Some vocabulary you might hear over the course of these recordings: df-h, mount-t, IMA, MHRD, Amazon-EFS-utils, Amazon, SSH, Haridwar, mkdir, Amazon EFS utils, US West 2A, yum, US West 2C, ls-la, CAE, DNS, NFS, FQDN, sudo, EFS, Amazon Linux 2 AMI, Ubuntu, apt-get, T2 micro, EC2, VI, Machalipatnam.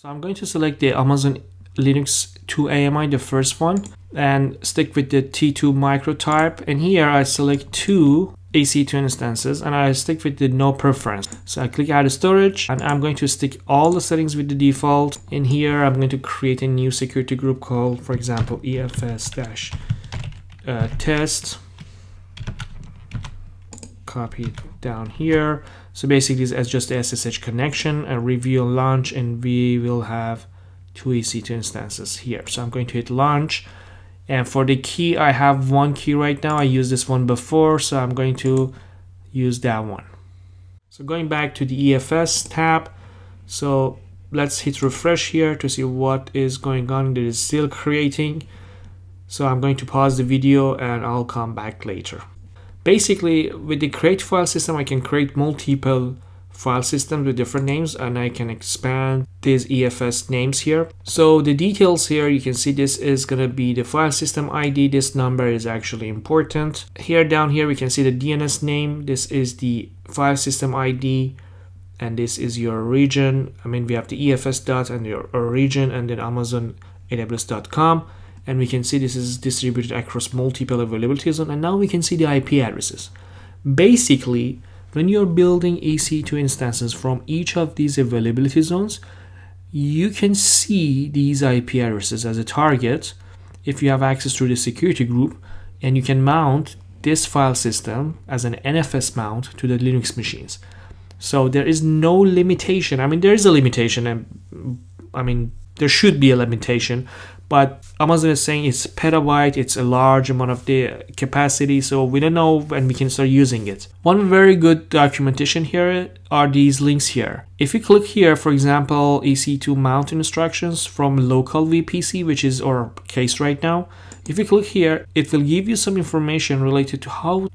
So I'm going to select the Amazon Linux 2 AMI, the first one, and stick with the T2 micro type. And here I select 2 EC2 instances and I stick with the no preference. So I click add storage and I'm going to stick all the settings with the default. In here I'm going to create a new security group called, for example, EFS-test. Copy it down here. So basically this is just the SSH connection, a review launch, and we will have 2 EC2 instances here. So I'm going to hit launch, and for the key I have one key right now. I used this one before, so I'm going to use that one. So going back to the EFS tab, so let's hit refresh here to see what is going on. It is still creating, so I'm going to pause the video and I'll come back later. Basically, with the create file system, I can create multiple file systems with different names, and I can expand these EFS names here. So the details here, you can see this is going to be the file system ID. This number is actually important. Here down here, we can see the DNS name. This is the file system ID, and this is your region. I mean, we have the EFS dot and your region, and then Amazon AWS.com. And we can see this is distributed across multiple availability zones, and now we can see the IP addresses. Basically, when you're building EC2 instances from each of these availability zones, you can see these IP addresses as a target if you have access to the security group, and you can mount this file system as an NFS mount to the Linux machines. So there is no limitation. I mean, there is a limitation, and I mean, there should be a limitation, but Amazon is saying it's petabyte, it's a large amount of the capacity, so we don't know when we can start using it. One very good documentation here are these links here. If you click here, for example, EC2 mount instructions from local VPC, which is our case right now. If you click here, it will give you some information related to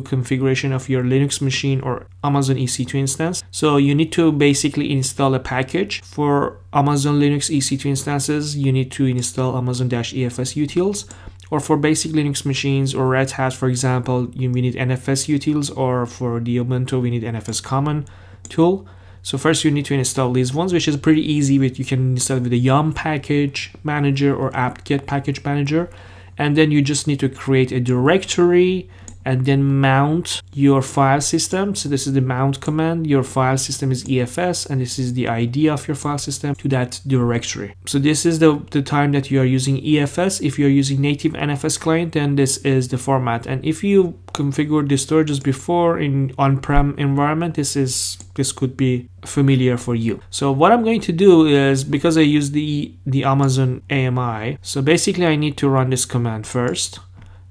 configuration of your Linux machine or Amazon EC2 instance. So you need to basically install a package for Amazon Linux EC2 instances. You need to install Amazon-EFS utils, or for basic Linux machines or Red Hat, for example, we need NFS utils, or for the Ubuntu, we need NFS common tool. So first you need to install these ones, which is pretty easy. You can install with the yum package manager or apt-get package manager. And then you just need to create a directory and then mount your file system. So this is the mount command. Your file system is EFS, and this is the ID of your file system to that directory. So this is the time that you are using EFS. If you're using native NFS client, then this is the format. And if you configured the storages before in on-prem environment, this could be familiar for you. So what I'm going to do is, because I use the Amazon AMI, so basically I need to run this command first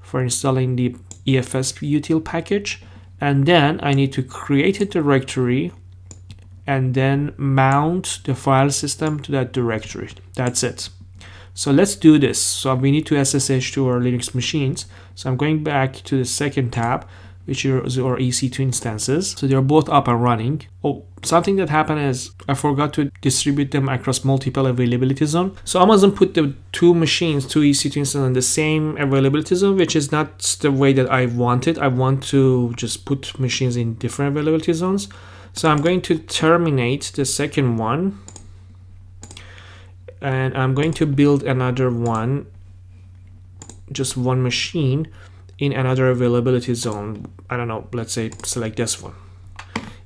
for installing the EFS util package, and then I need to create a directory and then mount the file system to that directory. That's it. So let's do this. So we need to SSH to our Linux machines. So I'm going back to the second tab, which is our EC2 instances. So they're both up and running. Oh, something that happened is I forgot to distribute them across multiple availability zones. So Amazon put the two machines, two EC2 instances, in the same availability zone, which is not the way that I want it. I want to just put machines in different availability zones. So I'm going to terminate the second one, and I'm going to build another one, just one machine, in another availability zone. I don't know, let's say select this one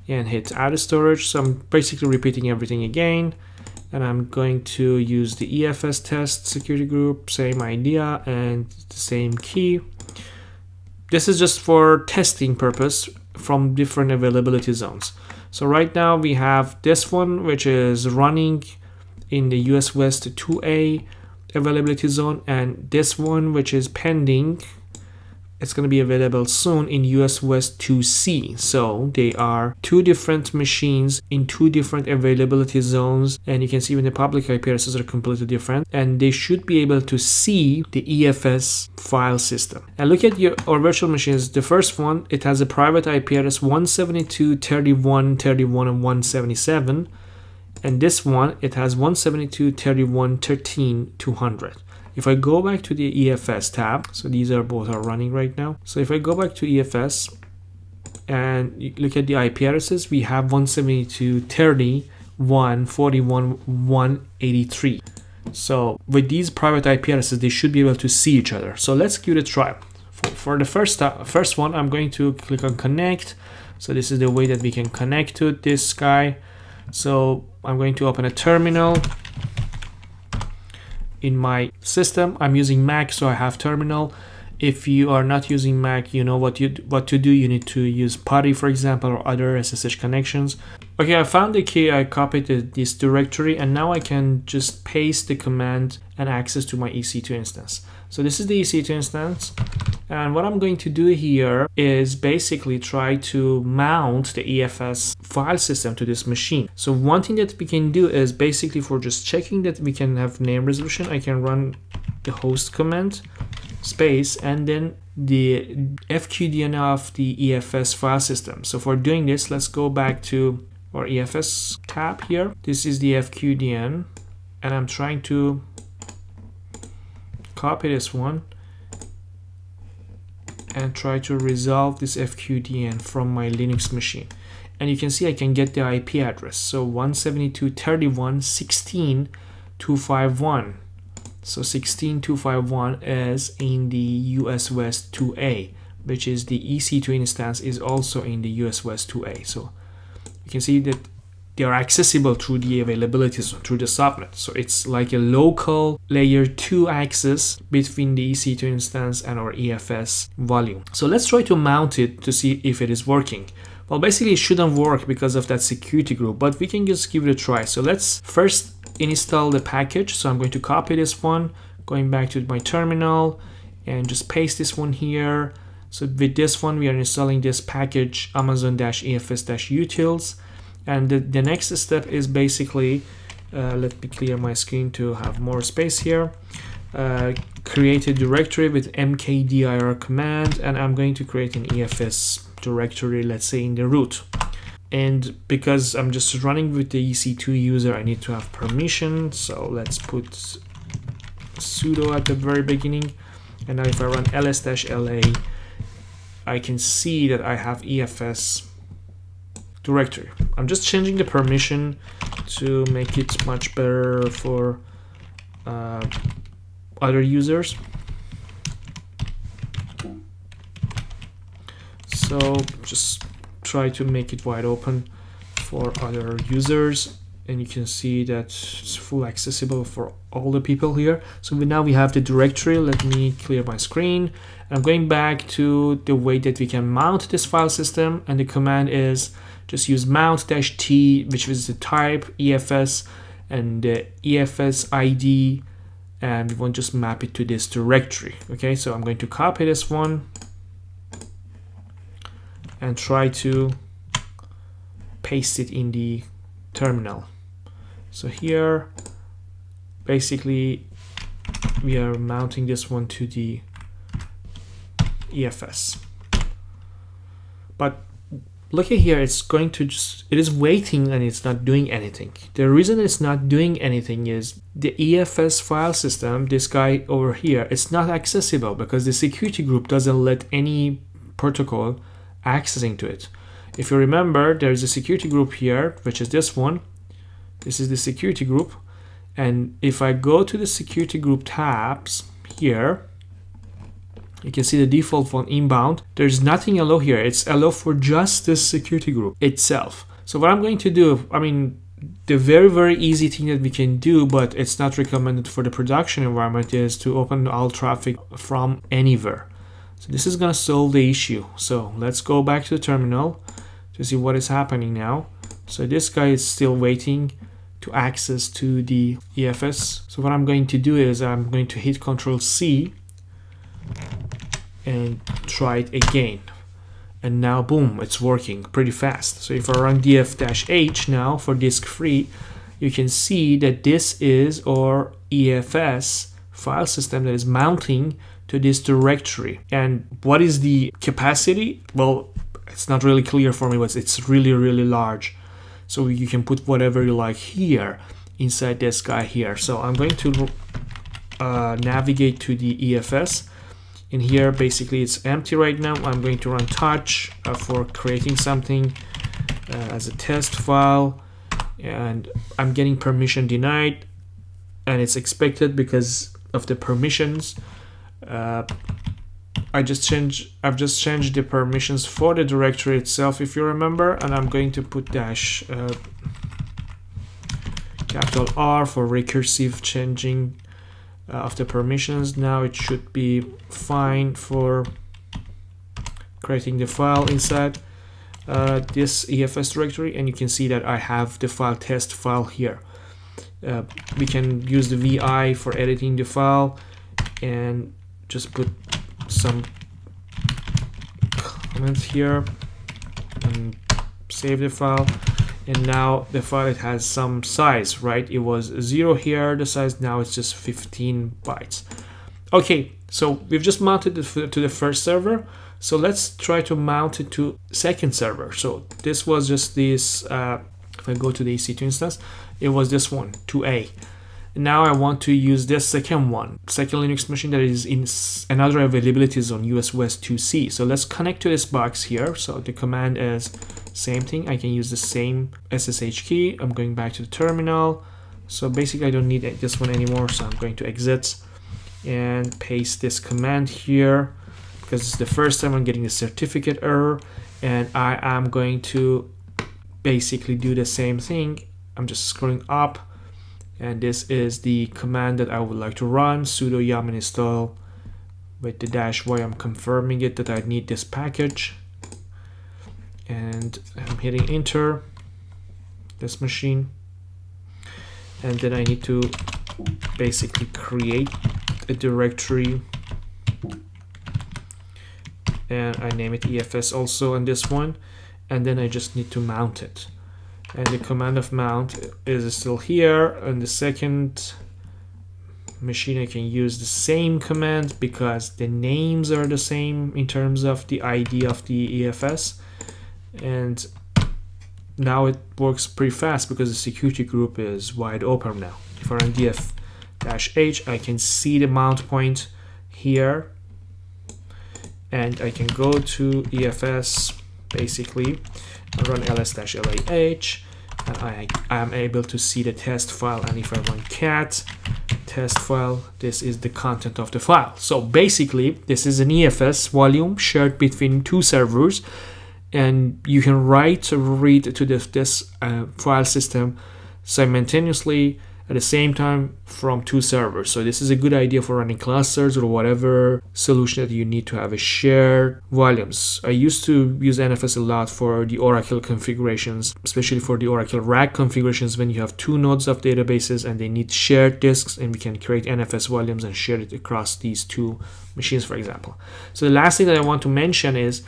and hit add storage. So I'm basically repeating everything again, and I'm going to use the EFS test security group, same idea and the same key. This is just for testing purpose from different availability zones. So right now we have this one, which is running in the US West 2A availability zone, and this one, which is pending, it's going to be available soon in US West 2C. So they are two different machines in two different availability zones, and you can see when the public IP addresses are completely different, and they should be able to see the EFS file system. And look at our virtual machines. The first one, it has a private IP address 172.31.31.177, and this one, it has 172.31.13.200. If I go back to the EFS tab, so these are both are running right now. So if I go back to EFS and look at the IP addresses, we have 172.30 141.183. So with these private IP addresses, they should be able to see each other. So let's give it a try. For the first one, I'm going to click on connect. So this is the way that we can connect to this guy. So I'm going to open a terminal in my system. I'm using Mac, so I have terminal. If you are not using Mac, you know what to do. You need to use PuTTY, for example, or other SSH connections. Okay, I found the key. I copied this directory, and now I can just paste the command and access to my EC2 instance. So this is the EC2 instance, and what I'm going to do here is basically try to mount the EFS file system to this machine. So one thing that we can do is basically, for just checking that we can have name resolution, I can run the host command space and then the FQDN of the EFS file system. So for doing this, let's go back to our EFS tab here. This is the FQDN, and I'm trying to copy this one and try to resolve this FQDN from my Linux machine. And you can see I can get the IP address. So 172.31.16.251. So 16.251 is in the US West 2A, which is the EC2 instance is also in the US West 2A. So you can see that they are accessible through the availabilities, through the subnet. So it's like a local layer 2 access between the EC2 instance and our EFS volume. So let's try to mount it to see if it is working. Well, basically it shouldn't work because of that security group, but we can just give it a try. So let's first install the package. So I'm going to copy this one, going back to my terminal, and just paste this one here. So with this one, we are installing this package, Amazon-EFS-utils. And the next step is basically, let me clear my screen to have more space here. Create a directory with mkdir command, and I'm going to create an EFS directory, let's say in the root. And because I'm just running with the EC2 user, I need to have permission. So let's put sudo at the very beginning. And now if I run ls-la, I can see that I have EFS directory. I'm just changing the permission to make it much better for other users. So just try to make it wide open for other users, and you can see that it's full accessible for all the people here. So now we have the directory. Let me clear my screen. I'm going back to the way that we can mount this file system, and the command is just use mount-t, which is the type EFS and the EFS ID, and we want to just map it to this directory. Okay, so I'm going to copy this one and try to paste it in the terminal. So here basically we are mounting this one to the EFS, but look at here, it's going to just, it is waiting and it's not doing anything. The reason it's not doing anything is the EFS file system, this guy over here, it's not accessible because the security group doesn't let any protocol accessing to it. If you remember, there's a security group here, which is this one. This is the security group, and if I go to the security group tabs here, you can see the default one, inbound. There's nothing allow here. It's allow for just this security group itself. So what I'm going to do, I mean, the very easy thing that we can do, but it's not recommended for the production environment, is to open all traffic from anywhere. So this is going to solve the issue. So let's go back to the terminal to see what is happening now. So this guy is still waiting to access to the EFS. So what I'm going to do is I'm going to hit Ctrl+C and try it again. And now boom, it's working pretty fast. So if I run df-h now for disk free, you can see that this is our EFS file system that is mounting to this directory. And what is the capacity? Well, it's not really clear for me, but it's really large. So you can put whatever you like here inside this guy here. So I'm going to navigate to the EFS. In here, basically it's empty right now. I'm going to run touch for creating something as a test file, and I'm getting permission denied, and it's expected because of the permissions. I've just changed the permissions for the directory itself, if you remember, and I'm going to put dash capital R for recursive changing of the permissions. Now it should be fine for creating the file inside this EFS directory, and you can see that I have the file test file here. We can use the VI for editing the file and just put some comments here and save the file, and now the file, it has some size, right? It was 0 here, the size, now it's just 15 bytes. Okay, so we've just mounted it to the first server, so let's try to mount it to second server. So this was just this, if I go to the EC2 instance, it was this one, 2A. Now I want to use this second one, second Linux machine that is in another availability zone, US West 2C. So let's connect to this box here. So the command is same thing. I can use the same SSH key. I'm going back to the terminal. So basically I don't need this one anymore. So I'm going to exit and paste this command here, because it's the first time I'm getting a certificate error, and I am going to basically do the same thing. I'm just scrolling up, and this is the command that I would like to run, sudo yum install with the dash y. I'm confirming it that I need this package, and I'm hitting enter this machine, and then I need to basically create a directory, and I name it EFS also on this one, and then I just need to mount it. And the command of mount is still here. On the second machine I can use the same command because the names are the same in terms of the ID of the EFS, and now it works pretty fast because the security group is wide open now. If I run df-h, I can see the mount point here, and I can go to EFS basically, run ls-lah, and I am able to see the test file. And if I run cat test file, this is the content of the file. So basically this is an EFS volume shared between two servers, and you can write or read to this file system simultaneously at the same time from two servers. So this is a good idea for running clusters or whatever solution that you need to have a shared volumes. I used to use NFS a lot for the Oracle configurations, especially for the Oracle rack configurations, when you have two nodes of databases and they need shared disks, and we can create NFS volumes and share it across these two machines, for example. So the last thing that I want to mention is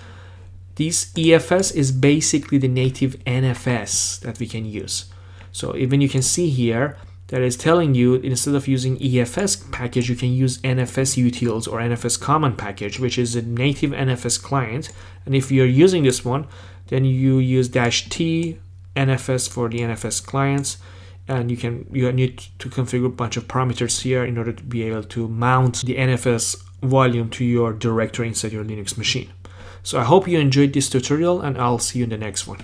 this EFS is basically the native NFS that we can use. So even you can see here that is telling you, instead of using EFS package, you can use NFS utils or NFS common package, which is a native NFS client. And if you're using this one, then you use -t NFS for the NFS clients, and you need to configure a bunch of parameters here in order to be able to mount the NFS volume to your directory inside your Linux machine. So I hope you enjoyed this tutorial, and I'll see you in the next one.